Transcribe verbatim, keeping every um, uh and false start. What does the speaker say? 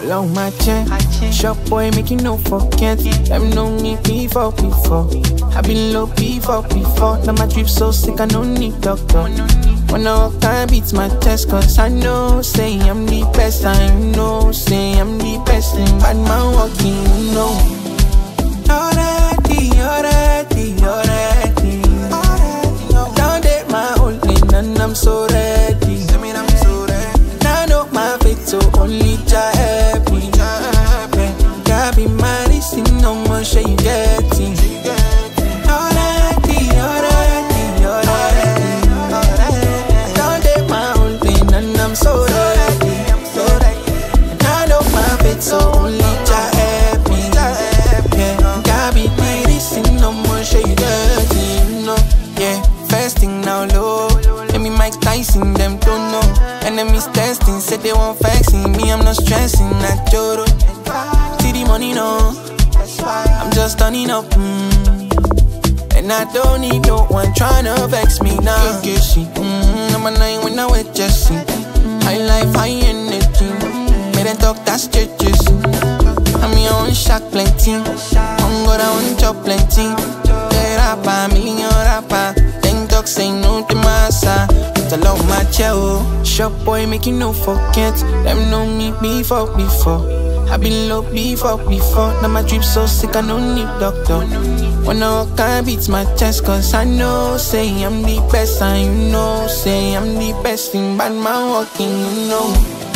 along my chain. Shop boy making no forget. Them know me before, before. I been low before, before. Now my drip so sick, I no need doctor. When I walk, I beat my chest, cause I know, say I'm the best. I know, say I'm the best in bad man walking, you know. Already, already, already. Down there my old lane and I'm so ready. I know my fate, so only Jah help me. Jah be my reason, no more shall you get it. Them don't know. Enemies testing, said they won't faxing me. I'm not stressing, I joro. See the money, no. I'm just turning up, mm. And I don't need no one trying to vex me now. Nah. Okay, she, mm, number nine when I with Jesse. High life, high energy. Made them talk, that's churches. I'm your own shock, plenty. I'm gonna own job, plenty. They rapper, million rapper. Then talk, say no to my side. I love my child. Shop boy making no forget. Them know me before, before. I been low before, before. Now my drip so sick, I no need doctor. When I walk, I beat my chest, cause I know, say I'm the best. I know, say I'm the best in bad man walking, you know.